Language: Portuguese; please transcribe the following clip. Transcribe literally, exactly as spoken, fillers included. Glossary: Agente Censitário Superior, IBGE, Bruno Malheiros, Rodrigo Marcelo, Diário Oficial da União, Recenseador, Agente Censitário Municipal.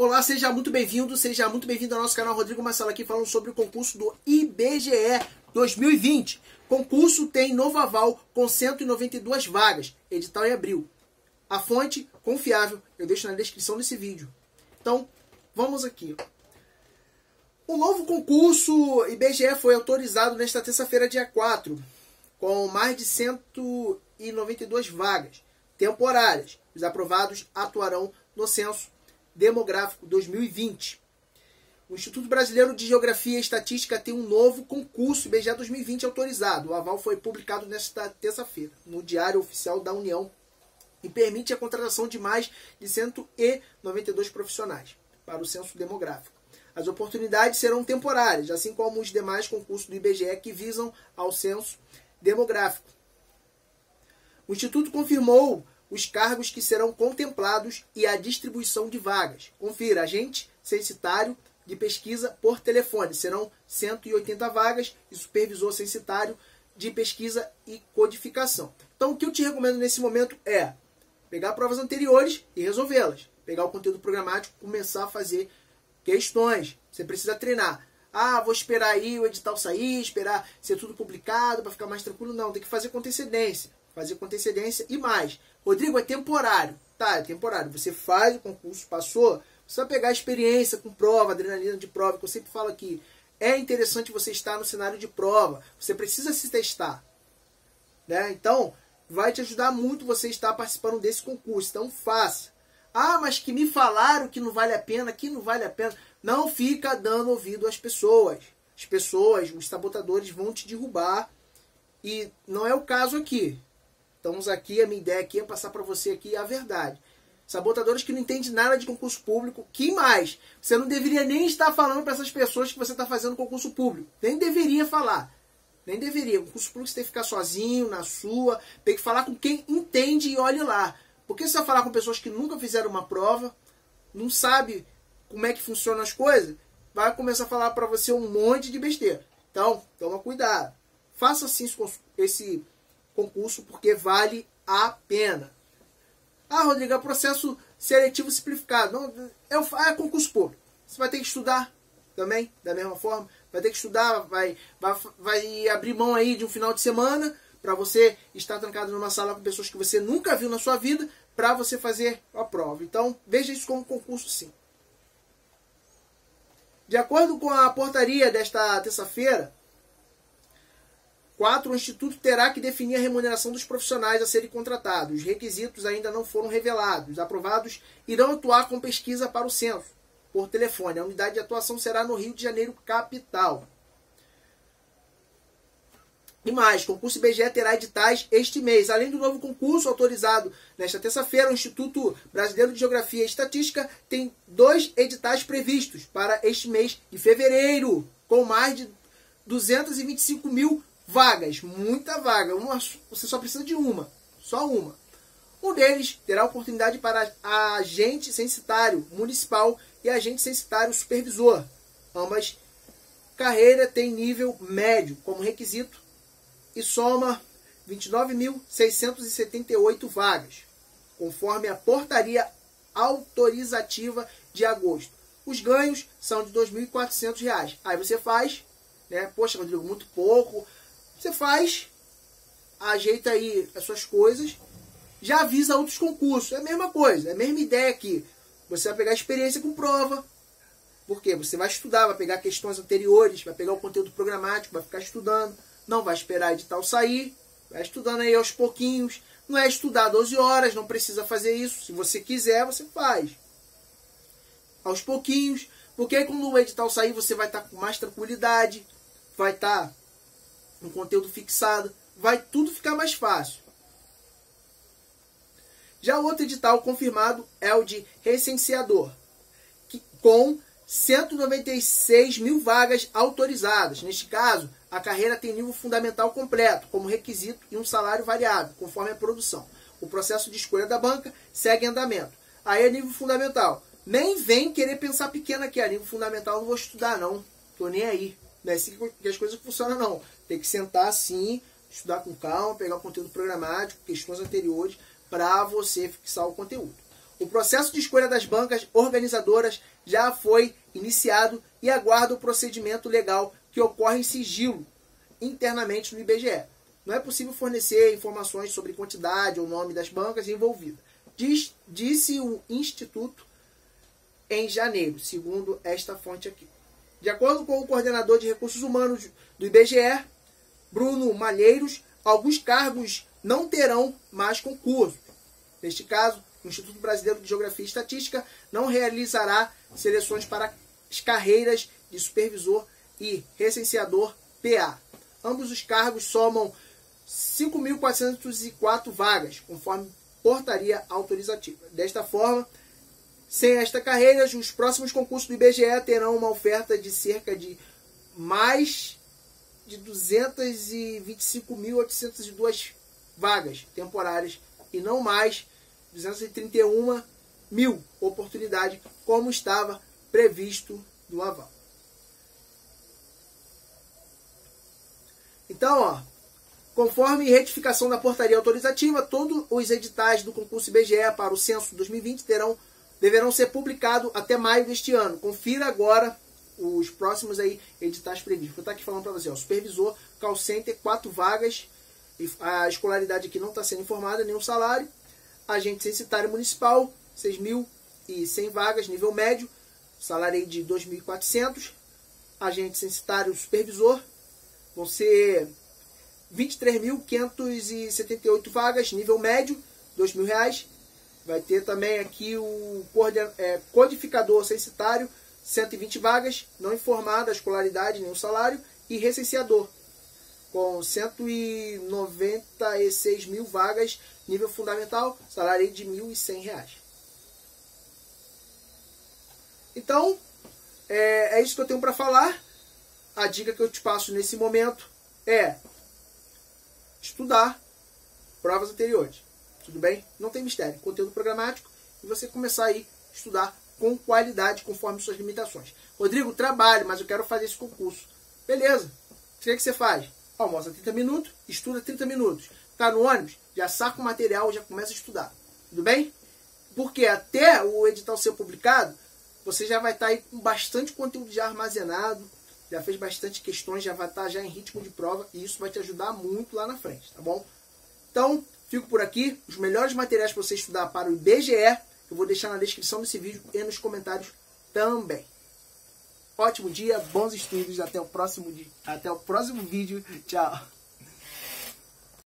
Olá, seja muito bem-vindo, seja muito bem-vindo ao nosso canal. Rodrigo Marcelo aqui falando sobre o concurso do I B G E dois mil e vinte. Concurso tem novo aval com cento e noventa e duas vagas, edital em abril. A fonte confiável eu deixo na descrição desse vídeo. Então, vamos aqui. O novo concurso I B G E foi autorizado nesta terça-feira, dia quatro, com mais de cento e noventa e duas vagas temporárias. Os aprovados atuarão no censo demográfico dois mil e vinte. O Instituto Brasileiro de Geografia e Estatística tem um novo concurso I B G E dois mil e vinte autorizado. O aval foi publicado nesta terça-feira no Diário Oficial da União e permite a contratação de mais de cento e noventa e dois profissionais para o censo demográfico. As oportunidades serão temporárias, assim como os demais concursos do I B G E que visam ao censo demográfico. O Instituto confirmou os cargos que serão contemplados e a distribuição de vagas. Confira, agente censitário de pesquisa por telefone. Serão cento e oitenta vagas e supervisor censitário de pesquisa e codificação. Então, o que eu te recomendo nesse momento é pegar provas anteriores e resolvê-las. Pegar o conteúdo programático e começar a fazer questões. Você precisa treinar. Ah, vou esperar aí o edital sair, esperar ser tudo publicado para ficar mais tranquilo. Não, tem que fazer com antecedência. Fazer com antecedência e mais. Rodrigo, é temporário. Tá, é temporário. Você faz o concurso, passou, você vai pegar a experiência com prova, adrenalina de prova, que eu sempre falo aqui. É interessante você estar no cenário de prova. Você precisa se testar. Né? Então, vai te ajudar muito você estar participando desse concurso. Então, faça. Ah, mas que me falaram que não vale a pena, que não vale a pena. Não fica dando ouvido às pessoas. As pessoas, os sabotadores vão te derrubar. E não é o caso aqui. Estamos aqui, a minha ideia aqui é passar para você aqui a verdade. Sabotadores que não entendem nada de concurso público, que mais? Você não deveria nem estar falando para essas pessoas que você está fazendo concurso público. Nem deveria falar. Nem deveria. Concurso público você tem que ficar sozinho, na sua. Tem que falar com quem entende e olhe lá. Porque se você falar com pessoas que nunca fizeram uma prova, não sabe como é que funcionam as coisas, vai começar a falar para você um monte de besteira. Então, toma cuidado. Faça assim esse concurso, porque vale a pena. Ah, Rodrigo, é processo seletivo simplificado. Não, é, é concurso público. Você vai ter que estudar também, da mesma forma. Vai ter que estudar, vai, vai, vai abrir mão aí de um final de semana para você estar trancado numa sala com pessoas que você nunca viu na sua vida para você fazer a prova. Então, veja isso como concurso, sim. De acordo com a portaria desta terça-feira, quatro, o Instituto terá que definir a remuneração dos profissionais a serem contratados. Os requisitos ainda não foram revelados. Os aprovados irão atuar com pesquisa para o censo, por telefone. A unidade de atuação será no Rio de Janeiro, capital. E mais, concurso I B G E terá editais este mês. Além do novo concurso autorizado nesta terça-feira, o Instituto Brasileiro de Geografia e Estatística tem dois editais previstos para este mês de fevereiro, com mais de duzentos e vinte e cinco mil vagas, muita vaga. Uma, você só precisa de uma, só uma. Um deles terá oportunidade para agente censitário municipal e agente censitário supervisor. Ambas carreira tem nível médio como requisito e soma vinte e nove mil seiscentas e setenta e oito vagas, conforme a portaria autorizativa de agosto. Os ganhos são de dois mil e quatrocentos reais. Aí você faz, né? Poxa, Rodrigo, muito pouco. Você faz, ajeita aí as suas coisas, já avisa outros concursos. É a mesma coisa, é a mesma ideia aqui. Você vai pegar experiência com prova. Por quê? Você vai estudar, vai pegar questões anteriores, vai pegar o conteúdo programático, vai ficar estudando. Não vai esperar edital sair, vai estudando aí aos pouquinhos. Não é estudar doze horas, não precisa fazer isso. Se você quiser, você faz. Aos pouquinhos. Porque aí, quando o edital sair, você vai estar com mais tranquilidade, vai estar um conteúdo fixado, vai tudo ficar mais fácil. Já o outro edital confirmado é o de Recenseador, que, com cento e noventa e seis mil vagas autorizadas. Neste caso, a carreira tem nível fundamental completo, como requisito, e um salário variável, conforme a produção. O processo de escolha da banca segue em andamento. Aí é nível fundamental. Nem vem querer pensar pequeno aqui. A nível fundamental não vou estudar, não. Tô nem aí. Não é assim que as coisas funcionam, não. Tem que sentar assim, estudar com calma, pegar o conteúdo programático, questões anteriores, para você fixar o conteúdo. O processo de escolha das bancas organizadoras já foi iniciado e aguarda o procedimento legal que ocorre em sigilo internamente no I B G E. Não é possível fornecer informações sobre quantidade ou nome das bancas envolvidas, Diz, disse o Instituto em janeiro, segundo esta fonte aqui. De acordo com o coordenador de recursos humanos do I B G E, Bruno Malheiros, alguns cargos não terão mais concurso. Neste caso, o Instituto Brasileiro de Geografia e Estatística não realizará seleções para as carreiras de supervisor e recenseador P A. Ambos os cargos somam cinco mil quatrocentas e quatro vagas, conforme portaria autorizativa. Desta forma, sem esta carreira, os próximos concursos do I B G E terão uma oferta de cerca de mais de duzentas e vinte e cinco mil oitocentas e duas vagas temporárias e não mais duzentas e trinta e uma mil oportunidades, como estava previsto no aval. Então, ó, conforme retificação da portaria autorizativa, todos os editais do concurso I B G E para o censo dois mil e vinte terão deverão ser publicados até maio deste ano. Confira agora os próximos aí editais previstos. Vou estar aqui falando para você, ó, supervisor, call center, quatro vagas, a escolaridade aqui não está sendo informada, nenhum salário. Agente censitário municipal, seis mil e cem vagas, nível médio, salário aí de dois mil e quatrocentos. Agente censitário supervisor, vão ser vinte e três mil quinhentas e setenta e oito vagas, nível médio, dois mil reais. Vai ter também aqui o codificador censitário, cento e vinte vagas, não informada, escolaridade, nenhum salário, e recenseador, com cento e noventa e seis mil vagas, nível fundamental, salário de mil e cem reais. Então, é, é isso que eu tenho para falar. A dica que eu te passo nesse momento é estudar provas anteriores. Tudo bem? Não tem mistério. Conteúdo programático e você começar aí a estudar com qualidade, conforme suas limitações. Rodrigo, trabalho, mas eu quero fazer esse concurso. Beleza. O que é que você faz? Almoça trinta minutos, estuda trinta minutos. Tá no ônibus? Já saca o material, já começa a estudar. Tudo bem? Porque até o edital ser publicado, você já vai estar aí com bastante conteúdo já armazenado, já fez bastante questões, já vai estar já em ritmo de prova e isso vai te ajudar muito lá na frente, tá bom? Então, fico por aqui. Os melhores materiais para você estudar para o I B G E, eu vou deixar na descrição desse vídeo e nos comentários também. Ótimo dia, bons estudos, até o próximo, até o próximo vídeo. Tchau!